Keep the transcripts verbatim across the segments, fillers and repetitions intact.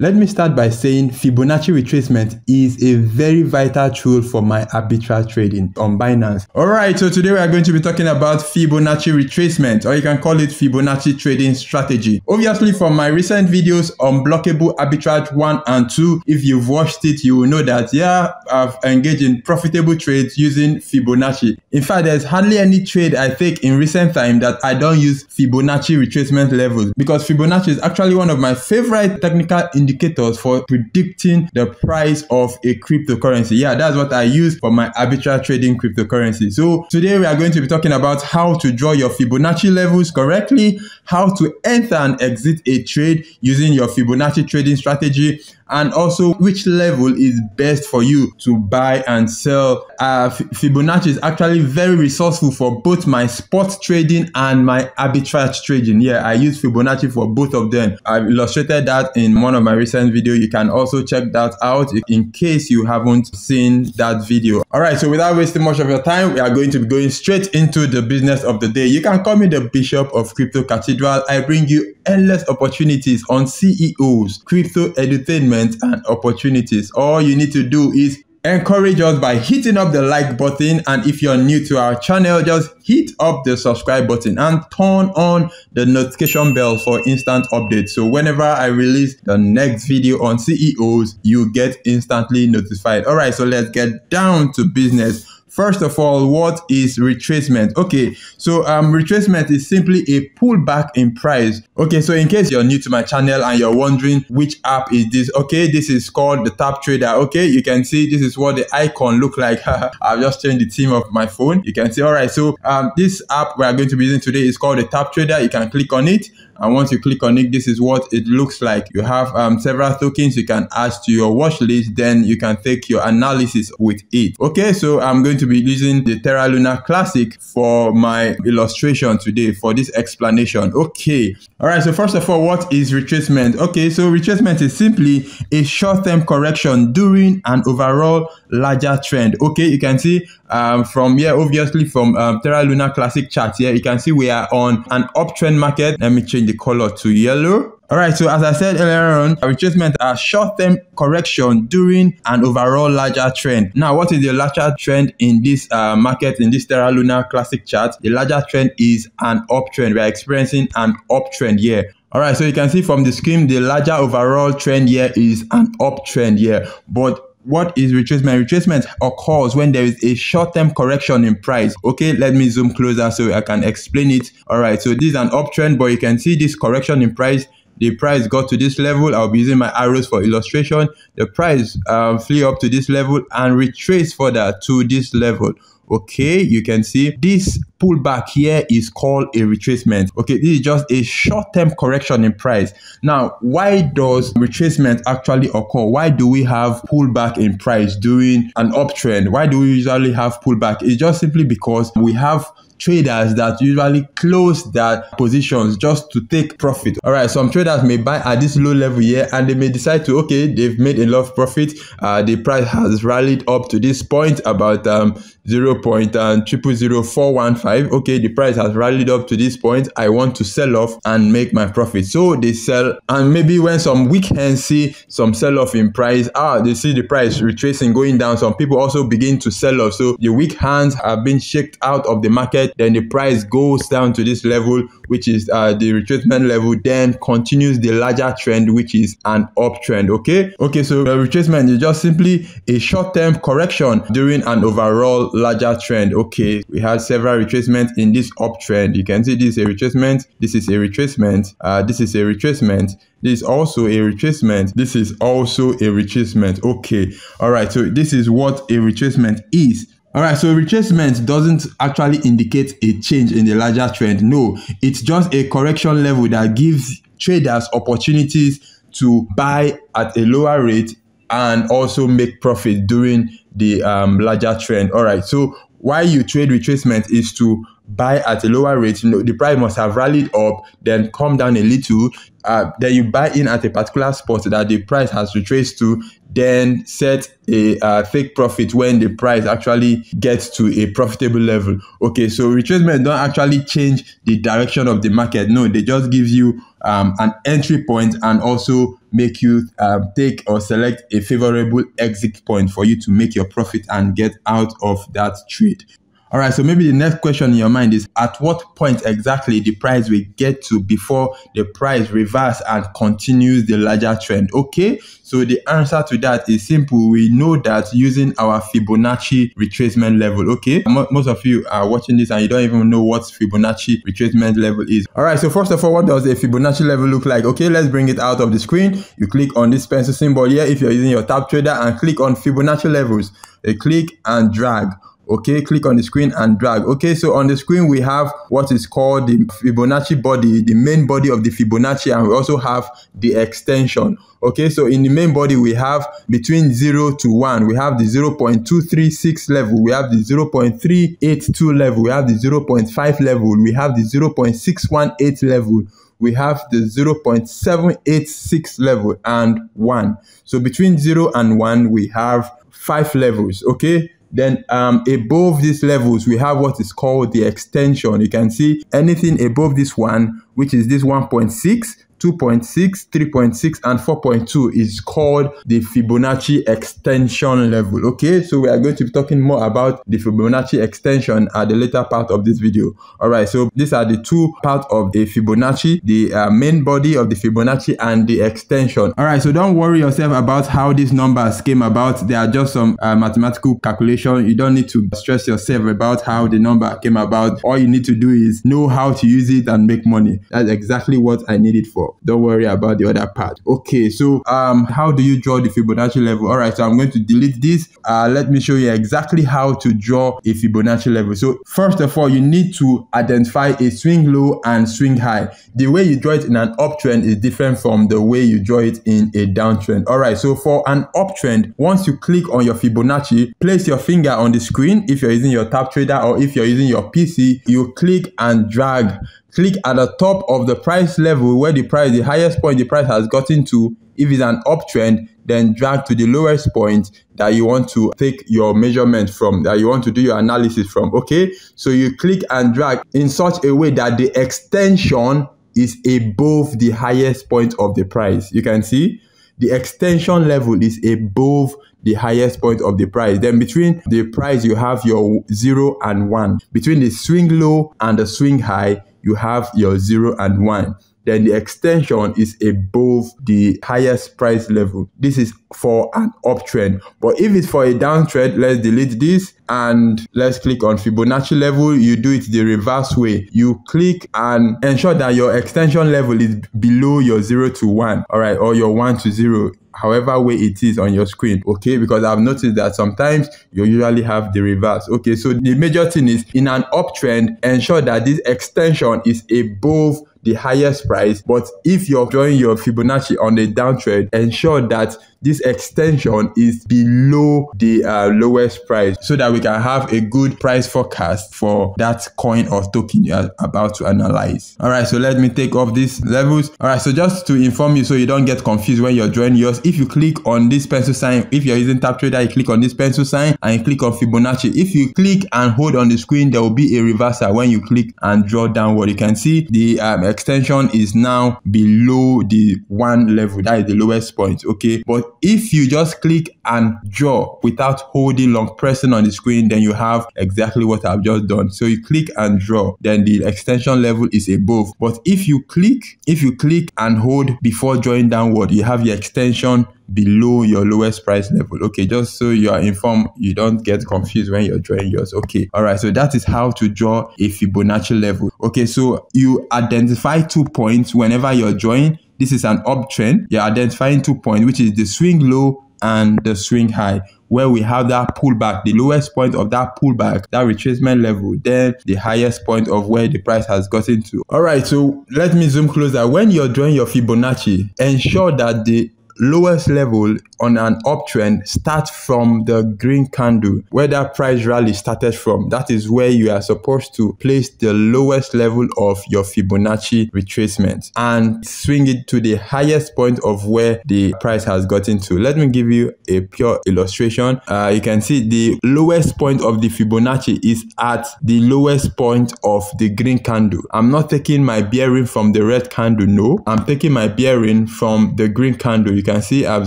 Let me start by saying Fibonacci retracement is a very vital tool for my arbitrage trading on Binance. Alright, so today we are going to be talking about Fibonacci retracement, or you can call it Fibonacci trading strategy. Obviously, from my recent videos on Unlockable Arbitrage one and two, if you've watched it, you will know that, yeah, I've engaged in profitable trades using Fibonacci. In fact, there's hardly any trade I take in recent time that I don't use Fibonacci retracement levels, because Fibonacci is actually one of my favorite technical indicators for predicting the price of a cryptocurrency. Yeah, that's what I use for my arbitrage trading cryptocurrency. So today we are going to be talking about how to draw your Fibonacci levels correctly, how to enter and exit a trade using your Fibonacci trading strategy, and also which level is best for you to buy and sell. Uh, Fibonacci is actually very resourceful for both my spot trading and my arbitrage trading. Yeah, I use Fibonacci for both of them. I've illustrated that in one of my recent videos. You can also check that out in case you haven't seen that video. All right, so without wasting much of your time, we are going to be going straight into the business of the day. You can call me the Bishop of Crypto Cathedral. I bring you endless opportunities on C E Os, crypto edutainment, and opportunities. All you need to do is encourage us by hitting up the like button, and if you're new to our channel, just hit up the subscribe button and turn on the notification bell for instant updates, so whenever I release the next video on C E Os, you get instantly notified. All right, so let's get down to business. First of all, what is retracement? Okay, so um, retracement is simply a pullback in price. Okay, so in case you're new to my channel and you're wondering which app is this, okay, this is called the Tap Trader. Okay, you can see this is what the icon look like. I've just changed the theme of my phone. You can see, all right, so um, this app we are going to be using today is called the Tap Trader. You can click on it, and once you click on it, this is what it looks like. You have um, several tokens you can add to your watch list, then you can take your analysis with it. Okay, so I'm going to to be using the Terra Luna Classic for my illustration today, for this explanation. Okay, all right, so first of all, what is retracement? Okay, so retracement is simply a short-term correction during an overall larger trend. Okay, you can see um, from here, obviously from um, Terra Luna Classic chart here, you can see we are on an uptrend market. Let me change the color to yellow. All right, so as I said earlier on, retracement are short-term correction during an overall larger trend. Now, what is the larger trend in this uh, market, in this Terra Luna Classic chart? The larger trend is an uptrend. We are experiencing an uptrend here. All right, so you can see from the scheme, the larger overall trend here is an uptrend here. But what is retracement? Retracement occurs when there is a short-term correction in price. Okay, let me zoom closer so I can explain it. All right, so this is an uptrend, but you can see this correction in price. The price got to this level. I'll be using my arrows for illustration. The price uh, flew up to this level and retraced further to this level. Okay, you can see this pullback here is called a retracement. Okay, this is just a short-term correction in price. Now, why does retracement actually occur? Why do we have pullback in price during an uptrend? Why do we usually have pullback? It's just simply because we have traders that usually close their positions just to take profit. All right, some traders may buy at this low level here, and they may decide to, okay, they've made a lot of profit. Uh, the price has rallied up to this point, about um, zero point zero zero zero four one five. Okay, the price has rallied up to this point. I want to sell off and make my profit. So they sell, and maybe when some weak hands see some sell-off in price, ah, they see the price retracing, going down. Some people also begin to sell off. So the weak hands have been shaken out of the market. Then the price goes down to this level, which is uh, the retracement level, then continues the larger trend, which is an uptrend. Okay, okay, so the retracement is just simply a short-term correction during an overall larger trend. Okay, we had several retracements in this uptrend. You can see this is a retracement, this is a retracement, uh, this is a retracement, this is also a retracement, this is also a retracement. Okay, all right, so this is what a retracement is. All right, so retracement doesn't actually indicate a change in the larger trend. No, it's just a correction level that gives traders opportunities to buy at a lower rate and also make profit during the um, larger trend. All right, so why you trade retracement is to buy at a lower rate. You know, the price must have rallied up, then come down a little. Uh, then you buy in at a particular spot that the price has retraced to, then set a uh, fake profit when the price actually gets to a profitable level. Okay, so retracement don't actually change the direction of the market. No, they just give you um, an entry point and also make you um, take or select a favorable exit point for you to make your profit and get out of that trade. All right, so maybe the next question in your mind is, at what point exactly the price will get to before the price reverses and continues the larger trend? Okay, so the answer to that is simple. We know that using our Fibonacci retracement level, okay? Most of you are watching this and you don't even know what Fibonacci retracement level is. All right, so first of all, what does a Fibonacci level look like? Okay, let's bring it out of the screen. You click on this pencil symbol here if you're using your Tap Trader and click on Fibonacci levels. You click and drag. Okay, click on the screen and drag. Okay, so on the screen we have what is called the Fibonacci body, the main body of the Fibonacci, and we also have the extension. Okay, so in the main body we have between zero to one, we have the zero point two three six level, we have the zero point three eight two level, we have the zero point five level, we have the zero point six one eight level, we have the zero point seven eight six level, and one. So between zero and one we have five levels. Okay, then um, above these levels, we have what is called the extension. You can see anything above this one, which is this one point six, two point six, three point six, and four point two, is called the Fibonacci extension level. Okay, so we are going to be talking more about the Fibonacci extension at the later part of this video. All right, so these are the two parts of the Fibonacci, the uh, main body of the Fibonacci and the extension. All right, so don't worry yourself about how these numbers came about. They are just some uh, mathematical calculation. You don't need to stress yourself about how the number came about. All you need to do is know how to use it and make money. That's exactly what I needed for. Don't worry about the other part. Okay, so um how do you draw the Fibonacci level? All right, so I'm going to delete this. Uh let me show you exactly how to draw a Fibonacci level. So first of all, you need to identify a swing low and swing high. The way you draw it in an uptrend is different from the way you draw it in a downtrend. All right, so for an uptrend, once you click on your Fibonacci, place your finger on the screen if you're using your Tap Trader, or if you're using your P C, you click and drag. Click at the top of the price level where the price, the highest point the price has gotten to. If it's an uptrend, then drag to the lowest point that you want to take your measurement from, that you want to do your analysis from. Okay, so you click and drag in such a way that the extension is above the highest point of the price. You can see the extension level is above the highest point of the price. Then between the price, you have your zero and one. Between the swing low and the swing high, you have your zero and one. Then the extension is above the highest price level. This is for an uptrend. But if it's for a downtrend, let's delete this and let's click on Fibonacci level. You do it the reverse way. You click and ensure that your extension level is below your zero to one, all right, or your one to zero, however way it is on your screen. Okay, because I've noticed that sometimes you usually have the reverse. Okay, so the major thing is, in an uptrend, ensure that this extension is above the highest price. But if you're drawing your Fibonacci on a downtrend, ensure that this extension is below the uh, lowest price, so that we can have a good price forecast for that coin or token you are about to analyze. All right, so let me take off these levels. All right, so just to inform you so you don't get confused when you're drawing yours, if you click on this pencil sign, if you're using Tap Trader, you click on this pencil sign and you click on Fibonacci. If you click and hold on the screen, there will be a reverser. When you click and draw downward, you can see the um, extension is now below the one level. That is the lowest point. Okay, but if you just click and draw without holding long pressing on the screen, then you have exactly what I've just done. So you click and draw, then the extension level is above. But if you click, if you click and hold before drawing downward, you have your extension below your lowest price level. Okay, just so you are informed, you don't get confused when you're drawing yours. Okay, all right, so that is how to draw a Fibonacci level. Okay, so you identify two points whenever you're drawing. This is an uptrend. You're identifying two points, which is the swing low and the swing high, where we have that pullback, the lowest point of that pullback, that retracement level, then the highest point of where the price has gotten to. All right, so let me zoom closer. When you're drawing your Fibonacci, ensure that the lowest level on an uptrend starts from the green candle where that price rally started from. That is where you are supposed to place the lowest level of your Fibonacci retracement and swing it to the highest point of where the price has gotten to. Let me give you a pure illustration. Uh, you can see the lowest point of the Fibonacci is at the lowest point of the green candle. I'm not taking my bearing from the red candle, no. I'm taking my bearing from the green candle. You can see I've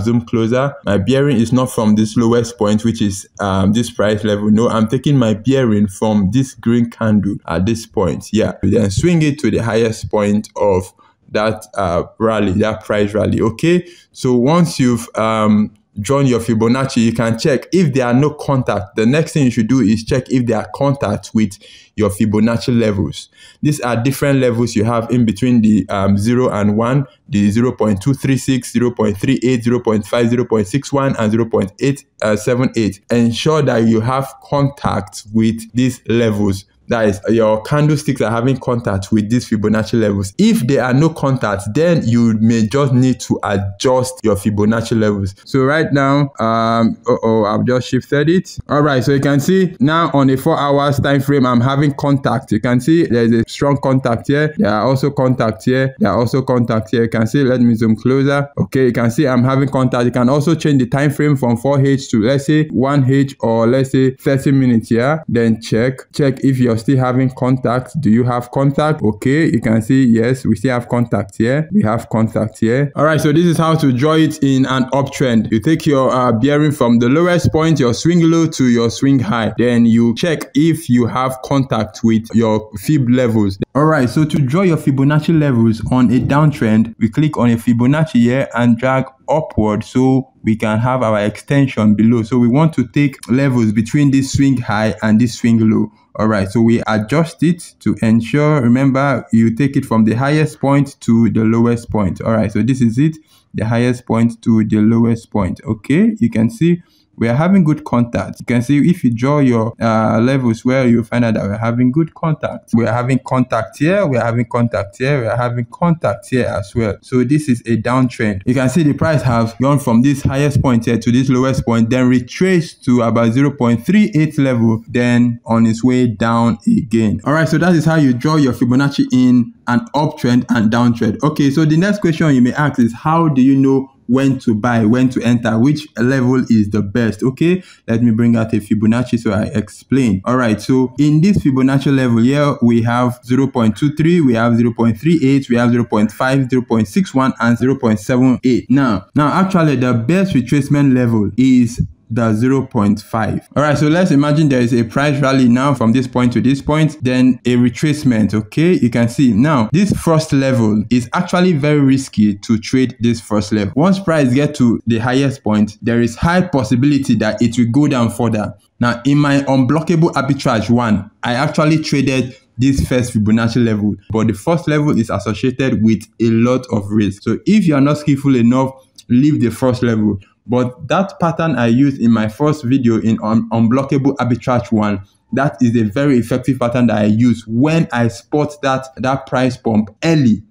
zoomed closer. My bearing is not from this lowest point, which is um, this price level. No, I'm taking my bearing from this green candle at this point. Yeah, then swing it to the highest point of that uh, rally, that price rally. Okay, so once you've um, drawn your Fibonacci, you can check if there are no contacts. The next thing you should do is check if there are contacts with your Fibonacci levels. These are different levels you have in between the um, zero and one, the zero point two three six, zero point three eight, zero point five, zero point six one, and zero point eight seven eight. Ensure that you have contacts with these levels. That is, your candlesticks are having contact with these Fibonacci levels. If there are no contacts, then you may just need to adjust your Fibonacci levels. So right now, um, uh-oh, I've just shifted it. All right, so you can see now on a four hours time frame, I'm having contact. You can see there's a strong contact here. There are also contact here. There are also contact here. You can see, let me zoom closer. Okay, you can see I'm having contact. You can also change the time frame from four H to let's say one H or let's say thirty minutes here. Then check, check if you're still having contact. Do you have contact? Okay, you can see yes, we still have contact here. We have contact here. All right, so this is how to draw it in an uptrend. You take your uh, bearing from the lowest point, your swing low to your swing high. Then you check if you have contact with your fib levels. All right, so to draw your Fibonacci levels on a downtrend, we click on a Fibonacci here and drag upward so we can have our extension below. So we want to take levels between this swing high and this swing low. All right, so we adjust it to ensure, remember, you take it from the highest point to the lowest point. All right, so this is it, the highest point to the lowest point. Okay, you can see we are having good contact. You can see if you draw your uh, levels where you find out that we're having good contact. We are having contact here, we are having contact here, we are having contact here as well. So this is a downtrend. You can see the price have gone from this highest point here to this lowest point, then retraced to about zero point three eight level, then on its way down again. All right, so that is how you draw your Fibonacci in an uptrend and downtrend. Okay, so the next question you may ask is, how do you know when to buy, when to enter, which level is the best? Okay, let me bring out a Fibonacci so I explain. All right, so in this Fibonacci level here, we have zero point two three, we have zero point three eight, we have zero point five, zero point six one, and zero point seven eight. Now, now actually the best retracement level is the zero point five. All right, so let's imagine there is a price rally now from this point to this point, then a retracement. Okay, you can see now this first level is actually very risky to trade. This first level, once price get to the highest point, there is high possibility that it will go down further. Now in my Unlockable Arbitrage one, I actually traded this first Fibonacci level, but the first level is associated with a lot of risk. So if you are not skillful enough, leave the first level. But that pattern I used in my first video in Un Unlockable Arbitrage one, that is a very effective pattern that I use when I spot that, that price pump early.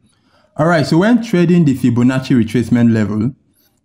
All right, so when trading the Fibonacci retracement level,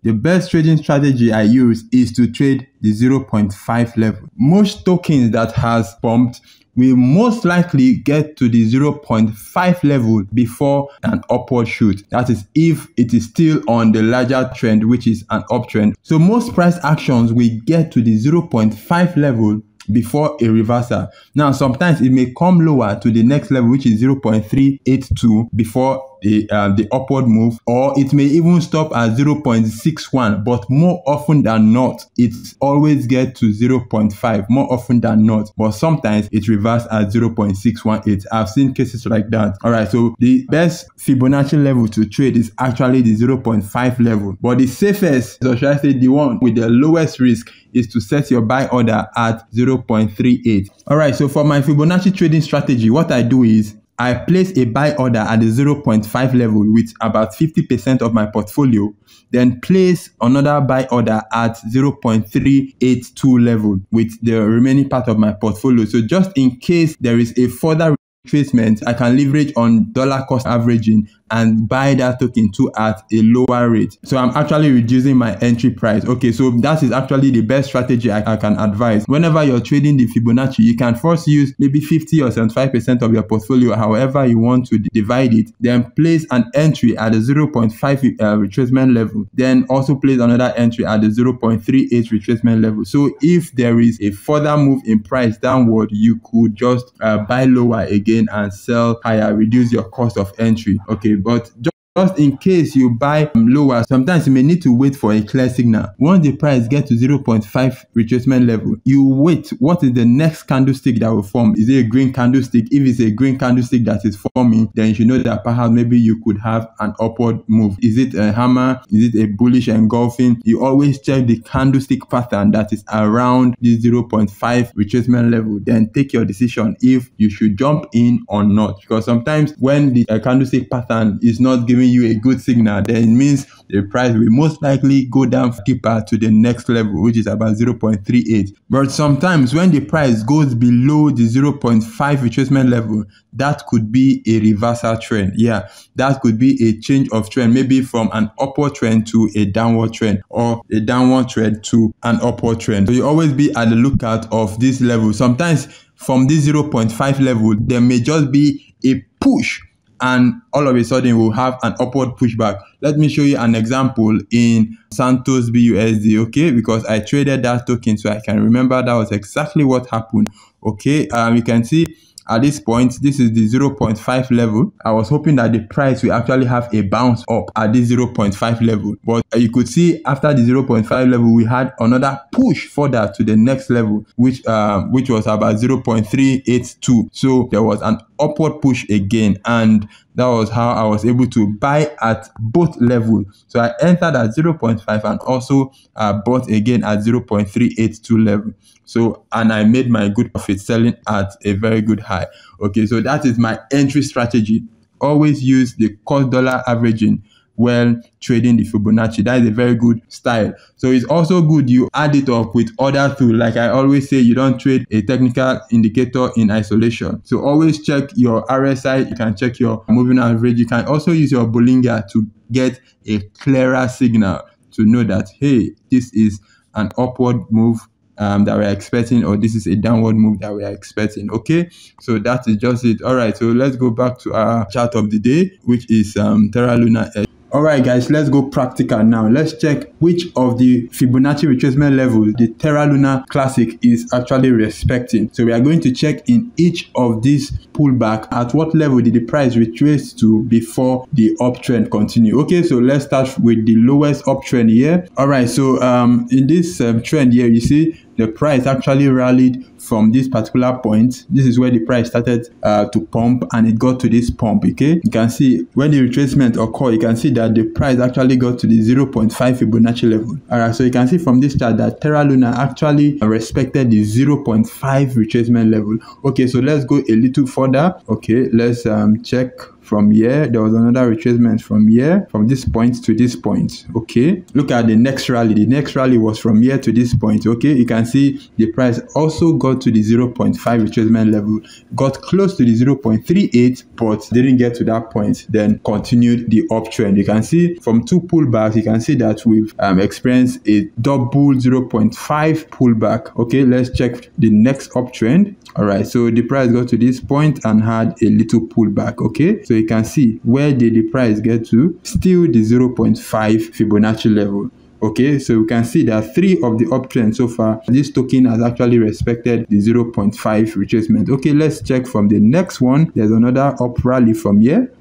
the best trading strategy I use is to trade the zero point five level. Most tokens that has pumped will most likely get to the zero point five level before an upward shoot. That is if it is still on the larger trend, which is an uptrend. So most price actions will get to the zero point five level before a reversal. Now sometimes it may come lower to the next level, which is zero point three eight two before the, uh, the upward move, or it may even stop at zero point six one, but more often than not it always gets to zero point five, more often than not, but sometimes it reverses at zero point six one eight. I've seen cases like that. All right, so the best Fibonacci level to trade is actually the zero point five level, but the safest, so should I say the one with the lowest risk, is to set your buy order at zero point three eight. All right, so for my Fibonacci trading strategy, what I do is I place a buy order at the zero point five level with about fifty percent of my portfolio, then place another buy order at zero point three eight two level with the remaining part of my portfolio. So just in case there is a further retracement, I can leverage on dollar cost averaging and buy that token too at a lower rate. So I'm actually reducing my entry price. Okay, so that is actually the best strategy I, I can advise. Whenever you're trading the Fibonacci, you can first use maybe fifty or seventy-five percent of your portfolio, however you want to divide it. Then place an entry at the zero point five uh, retracement level. Then also place another entry at the zero point three eight retracement level. So if there is a further move in price downward, you could just uh, buy lower again and sell higher, reduce your cost of entry. Okay, but just Just in case you buy lower, sometimes you may need to wait for a clear signal. Once the price gets to zero point five retracement level, you wait. What is the next candlestick that will form? Is it a green candlestick? If it's a green candlestick that is forming, then you should know that perhaps maybe you could have an upward move. Is it a hammer? Is it a bullish engulfing? You always check the candlestick pattern that is around the zero point five retracement level. Then take your decision if you should jump in or not. Because sometimes when the uh, candlestick pattern is not giving you a good signal, then it means the price will most likely go down deeper to the next level, which is about zero point three eight. But sometimes when the price goes below the zero point five retracement level, that could be a reversal trend. Yeah, that could be a change of trend, maybe from an upward trend to a downward trend, or a downward trend to an upward trend. So you always be at the lookout of this level. Sometimes from this zero point five level, there may just be a push, and all of a sudden we'll have an upward pushback. Let me show you an example in Santos B U S D, okay, because I traded that token, so I can remember that was exactly what happened. Okay, um, you can see at this point, this is the zero point five level. I was hoping that the price will actually have a bounce up at this zero point five level, but you could see after the zero point five level, we had another push further to the next level, which um, which was about zero point three eight two. So there was an upward push again, and that was how I was able to buy at both levels. So I entered at zero point five and also uh, bought again at zero point three eight two level. So, and I made my good profit selling at a very good high. Okay, so that is my entry strategy. Always use the cost dollar averaging when trading the Fibonacci. That is a very good style. So it's also good you add it up with other tools. Like I always say, you don't trade a technical indicator in isolation. So always check your R S I. You can check your moving average. You can also use your Bollinger to get a clearer signal to know that, hey, this is an upward move Um, that we're expecting, or this is a downward move that we are expecting. Okay, so that is just it. All right, so let's go back to our chart of the day, which is um, Terra Luna. All right, guys, let's go practical now. Let's check which of the Fibonacci retracement levels the Terra Luna Classic is actually respecting. So we are going to check in each of these pullback at what level did the price retrace to before the uptrend continue. Okay, so let's start with the lowest uptrend here. All right, so um, in this um, trend here, you see the price actually rallied from this particular point. This is where the price started uh, to pump, and it got to this pump. Okay, you can see when the retracement occurred, you can see that the price actually got to the zero point five Fibonacci level. All right, so you can see from this chart that Terra Luna actually respected the zero point five retracement level. Okay, so let's go a little further. Okay, let's um, check from here. There was another retracement from here, from this point to this point. Okay, look at the next rally. The next rally was from here to this point. Okay, you can see the price also got to the zero point five retracement level, got close to the zero point three eight, but didn't get to that point, then continued the uptrend. You can see from two pullbacks, you can see that we've um, experienced a double zero point five pullback. Okay, let's check the next uptrend. All right, so the price got to this point and had a little pullback. Okay, so you can see where did the price get to? Still the zero point five Fibonacci level. Okay, so we can see that three of the uptrends so far, this token has actually respected the zero point five retracement. Okay, let's check from the next one. There's another up rally from here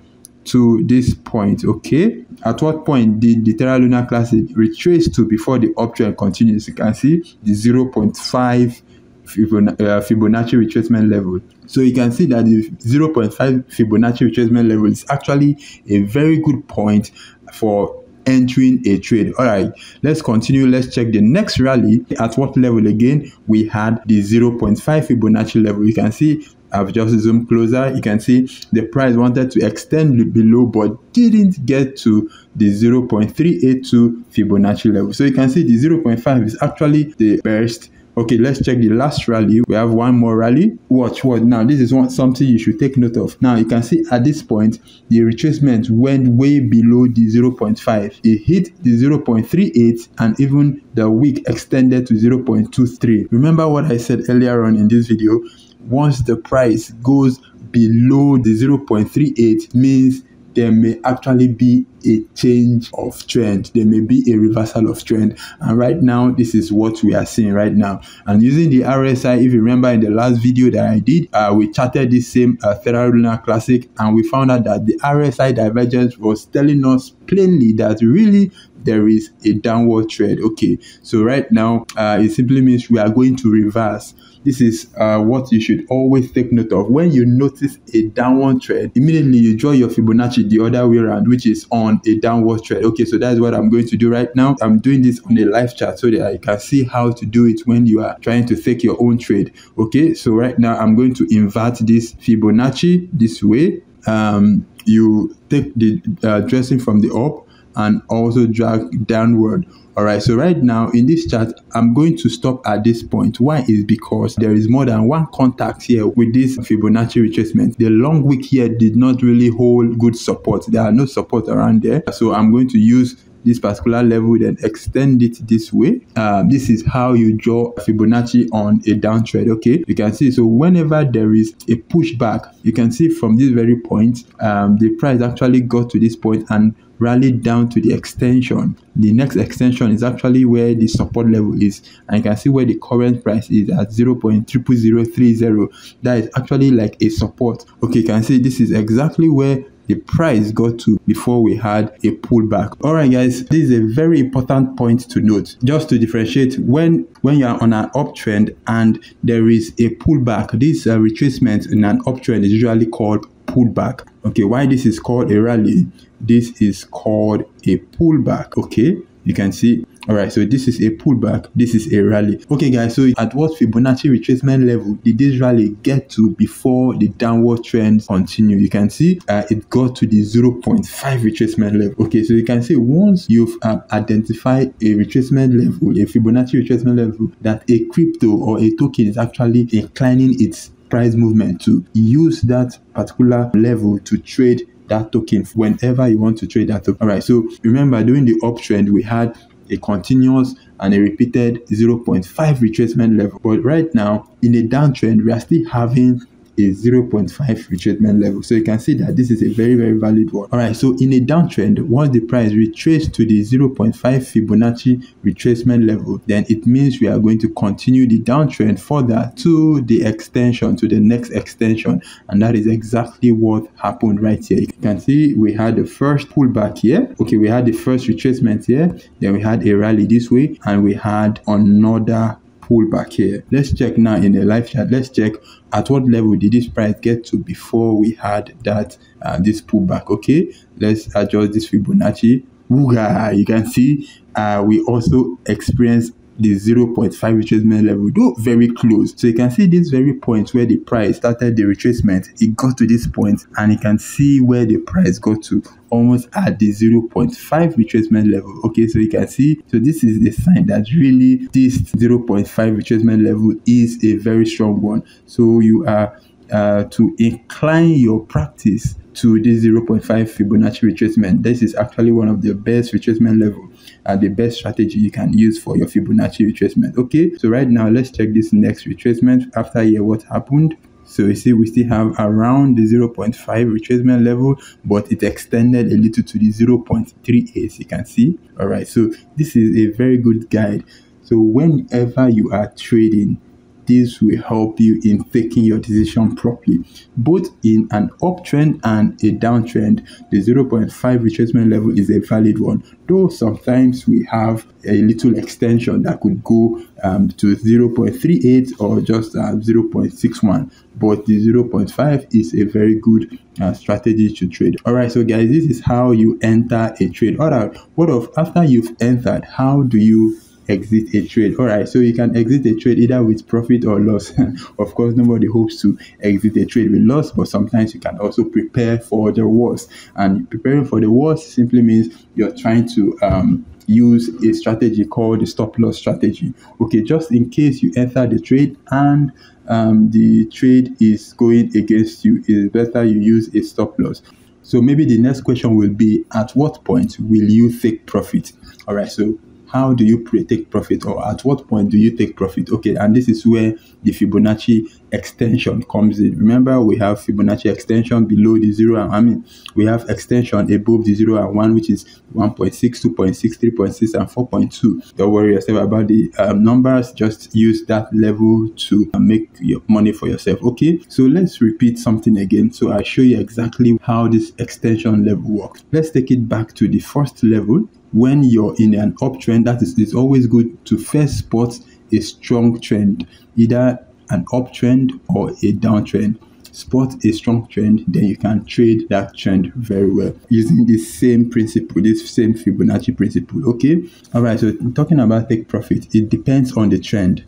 to this point. Okay, at what point did the Terra Luna Classic retrace to before the uptrend continues? You can see the zero point five Fibonacci retracement level. So you can see that the zero point five Fibonacci retracement level is actually a very good point for entering a trade. All right, let's continue. Let's check the next rally. At what level again? We had the zero point five Fibonacci level. You can see I've just zoomed closer. You can see the price wanted to extend below, but didn't get to the zero point three eight two Fibonacci level. So you can see the zero point five is actually the best Okay, let's check the last rally. We have one more rally. Watch what now. This is one, something you should take note of. Now you can see at this point the retracement went way below the zero point five. It hit the zero point three eight and even the wick extended to zero point two three. Remember what I said earlier on in this video. Once the price goes below the zero point three eight, means there may actually be a change of trend. There may be a reversal of trend. And right now, this is what we are seeing right now. And using the R S I, if you remember in the last video that I did, uh, we charted this same uh, Terra Luna Classic, and we found out that the R S I divergence was telling us plainly that really there is a downward trend. Okay, so right now, uh, it simply means we are going to reverse. This is uh, what you should always take note of. When you notice a downward trend, immediately you draw your Fibonacci the other way around, which is on a downward trend. Okay, so that's what I'm going to do right now. I'm doing this on a live chart so that I can see how to do it when you are trying to take your own trade. Okay, so right now I'm going to invert this Fibonacci this way. Um, you take the uh, dressing from the up and also drag downward. All right, so right now in this chart, I'm going to stop at this point. Why? Is because there is more than one contact here with this Fibonacci retracement. The long wick here did not really hold good support. There are no support around there. So I'm going to use this particular level, then extend it this way. Uh, this is how you draw Fibonacci on a downtrend. Okay, you can see, so whenever there is a pushback, you can see from this very point, um, the price actually got to this point and rallied down to the extension. The next extension is actually where the support level is, and you can see where the current price is at zero point zero zero zero three zero. That is actually like a support. Okay, you can see this is exactly where the price got to before we had a pullback. All right, guys, this is a very important point to note. Just to differentiate, when when you are on an uptrend and there is a pullback, this uh, retracement in an uptrend is usually called pullback. Okay, why this is called a rally? This is called a pullback. Okay, you can see. All right, so this is a pullback, this is a rally. Okay, guys, so at what Fibonacci retracement level did this rally get to before the downward trend continue? You can see uh, it got to the zero point five retracement level. Okay, so you can see once you've uh, identified a retracement level, a Fibonacci retracement level that a crypto or a token is actually inclining its price movement to, use that particular level to trade that token whenever you want to trade that token. All right, so remember during the uptrend we had a continuous and a repeated zero point five retracement level. But right now, in a downtrend, we are still having a zero point five retracement level. So you can see that this is a very, very valid one. All right, so in a downtrend, once the price retraces to the zero point five Fibonacci retracement level, then it means we are going to continue the downtrend further to the extension, to the next extension. And that is exactly what happened right here. You can see we had the first pullback here. Okay, we had the first retracement here. Then we had a rally this way, and we had another pullback here. Let's check now in the live chart. Let's check at what level did this price get to before we had that uh, this pullback. Okay, let's adjust this Fibonacci. Ooga, you can see uh, we also experienced the zero point five retracement level, though very close. So you can see this very point where the price started the retracement, it got to this point, and you can see where the price got to, almost at the zero point five retracement level. Okay, so you can see, so this is the sign that really this zero point five retracement level is a very strong one. So you are uh, to incline your practice to this zero point five Fibonacci retracement. This is actually one of the best retracement level and the best strategy you can use for your Fibonacci retracement. Okay, so right now let's check this next retracement after here. What happened? So you see we still have around the zero point five retracement level, but it extended a little to the zero point three eight, you can see. All right, so this is a very good guide. So whenever you are trading, this will help you in taking your decision properly, both in an uptrend and a downtrend. The zero point five retracement level is a valid one, though sometimes we have a little extension that could go um, to zero point three eight or just uh, zero point six one, but the zero point five is a very good uh, strategy to trade. All right, so guys, this is how you enter a trade. All right, what of after you've entered, how do you exit a trade? All right, so you can exit a trade either with profit or loss. Of course, nobody hopes to exit a trade with loss, but sometimes you can also prepare for the worst. And preparing for the worst simply means you're trying to um use a strategy called the stop loss strategy. Okay, just in case you enter the trade and um, the trade is going against you, it's better you use a stop loss. So maybe the next question will be, at what point will you take profit? All right, so how do you take profit, or at what point do you take profit? Okay, and this is where the Fibonacci extension comes in. Remember, we have Fibonacci extension below the zero, and I mean, we have extension above the zero and one, which is one point six, two point six, three point six, and four point two. Don't worry yourself about the um, numbers, just use that level to uh, make your money for yourself. Okay, so let's repeat something again, so I'll show you exactly how this extension level works. Let's take it back to the first level. When you're in an uptrend, that is, it's always good to first spot a strong trend, either an uptrend or a downtrend. Spot a strong trend, then you can trade that trend very well using the same principle, this same Fibonacci principle. Okay, all right, so talking about take profit, it depends on the trend.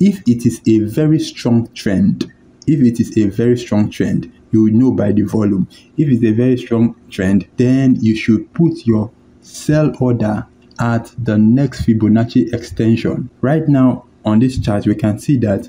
If it is a very strong trend, if it is a very strong trend, you will know by the volume. If it's a very strong trend, then you should put your sell order at the next Fibonacci extension. Right now on this chart, we can see that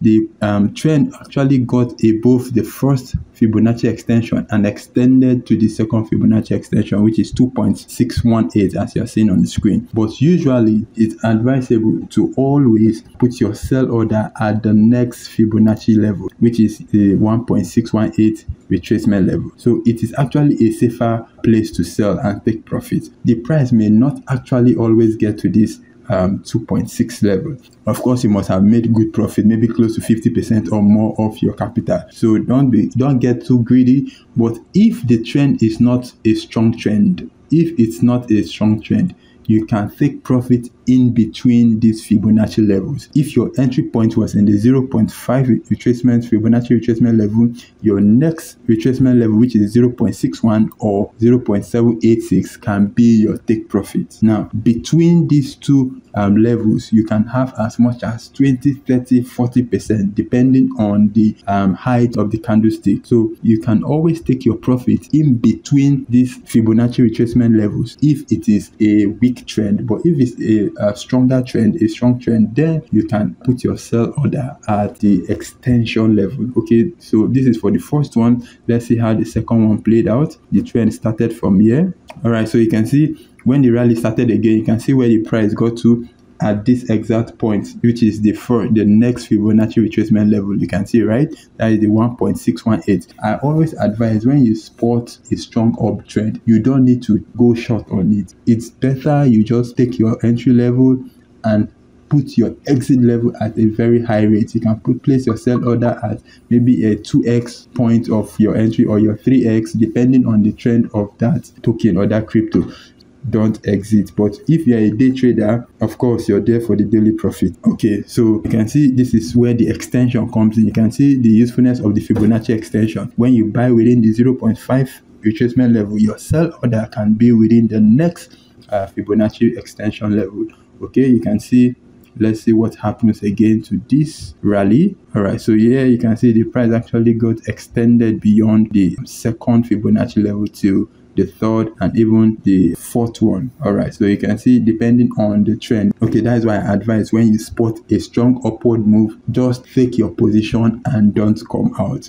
the um, trend actually got above the first Fibonacci extension and extended to the second Fibonacci extension, which is two point six one eight, as you're seeing on the screen. But usually it's advisable to always put your sell order at the next Fibonacci level, which is the one point six one eight retracement level. So it is actually a safer place to sell and take profit. The price may not actually always get to this Um, two point six level. Of course, you must have made good profit, maybe close to fifty percent or more of your capital. So don't be, don't get too greedy. But if the trend is not a strong trend, if it's not a strong trend, you can take profit in between these Fibonacci levels. If your entry point was in the zero point five retracement Fibonacci retracement level, your next retracement level, which is zero point six one or zero point seven eight six, can be your take profit. Now, between these two um, levels, you can have as much as twenty, thirty, forty percent, depending on the um, height of the candlestick. So you can always take your profit in between these Fibonacci retracement levels if it is a weak trend. But if it's a A stronger trend, a strong trend, then you can put your sell order at the extension level. Okay, so this is for the first one. Let's see how the second one played out. The trend started from here. All right, so you can see when the rally started again, you can see where the price got to at this exact point, which is the first, the next Fibonacci retracement level. You can see, right? That is the one point six one eight. I always advise, when you spot a strong uptrend, you don't need to go short on it. It's better you just take your entry level and put your exit level at a very high rate. You can put place your sell order at maybe a two X point of your entry or your three X, depending on the trend of that token or that crypto. Don't exit. But if you're a day trader, of course you're there for the daily profit. Okay, so you can see this is where the extension comes in. You can see the usefulness of the Fibonacci extension. When you buy within the zero point five retracement level, your sell order can be within the next uh, Fibonacci extension level. Okay, you can see, let's see what happens again to this rally. All right, so here you can see the price actually got extended beyond the second Fibonacci level to the third and even the fourth one. All right, so you can see, depending on the trend. Okay, that is why I advise, when you spot a strong upward move, just take your position and don't come out.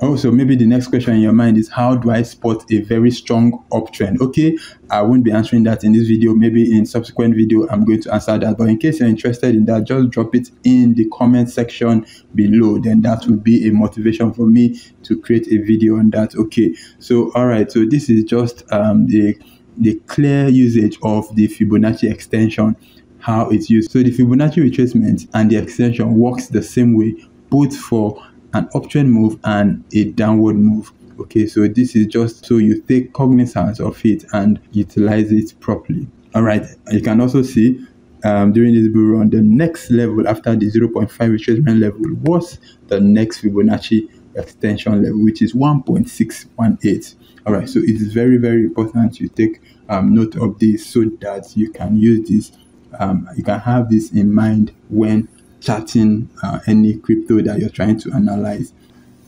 Also, maybe the next question in your mind is, how do I spot a very strong uptrend? Okay, I won't be answering that in this video. Maybe in subsequent video, I'm going to answer that. But in case you're interested in that, just drop it in the comment section below. Then that will be a motivation for me to create a video on that. Okay, so all right, so this is just um, the, the clear usage of the Fibonacci extension, how it's used. So the Fibonacci retracement and the extension works the same way, both for an uptrend move and a downward move. Okay, so this is just so you take cognizance of it and utilize it properly. All right, you can also see um, during this bull run, the next level after the zero point five retracement level was the next Fibonacci extension level, which is one point six one eight. All right, so it is very, very important you take um, note of this, so that you can use this, um, you can have this in mind when charting uh, any crypto that you're trying to analyze.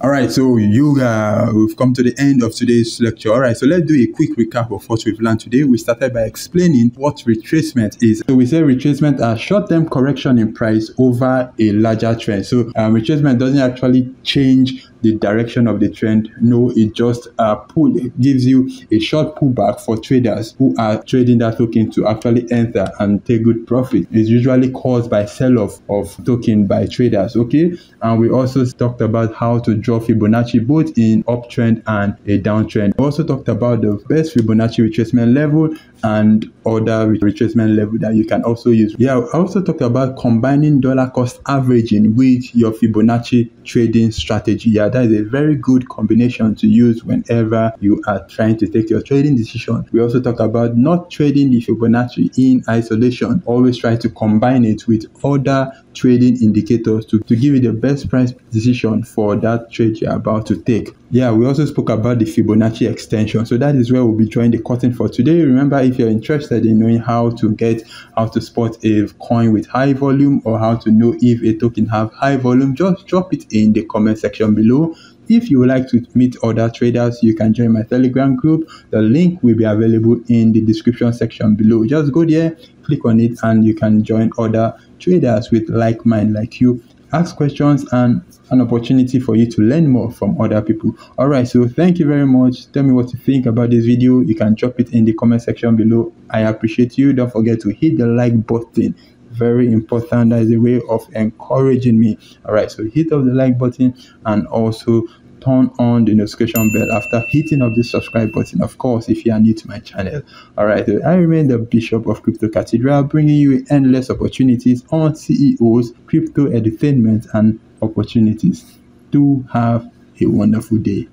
All right, so you uh, we've come to the end of today's lecture. All right, so let's do a quick recap of what we've learned today. We started by explaining what retracement is. So we say retracement are short-term correction in price over a larger trend. So um, retracement doesn't actually change the direction of the trend. No, it just uh, pull. It gives you a short pullback for traders who are trading that token to actually enter and take good profit. It's usually caused by sell-off of token by traders. Okay, and we also talked about how to draw Fibonacci both in uptrend and a downtrend. We also talked about the best Fibonacci retracement level and other retracement level that you can also use. Yeah, I also talked about combining dollar cost averaging with your Fibonacci trading strategy. Yeah, that is a very good combination to use whenever you are trying to take your trading decision. We also talked about not trading the Fibonacci in isolation. Always try to combine it with other trading indicators to, to give you the best price decision for that trade you're about to take. Yeah, we also spoke about the Fibonacci extension. So that is where we'll be drawing the curtain for today. Remember, if you're interested in knowing how to get, how to spot a coin with high volume or how to know if a token have high volume, just drop it in the comment section below. If you would like to meet other traders, you can join my Telegram group. The link will be available in the description section below. Just go there, click on it, and you can join other traders with like mind like you. Ask questions and an opportunity for you to learn more from other people. All right, so thank you very much. Tell me what you think about this video. You can drop it in the comment section below. I appreciate you. Don't forget to hit the like button. Very important. That is a way of encouraging me. All right, so hit up the like button and also turn on the notification bell after hitting up the subscribe button, of course, if you are new to my channel. All right, I remain the Bishop of Crypto Cathedral, bringing you endless opportunities on C E Os, crypto entertainment, and opportunities. Do have a wonderful day.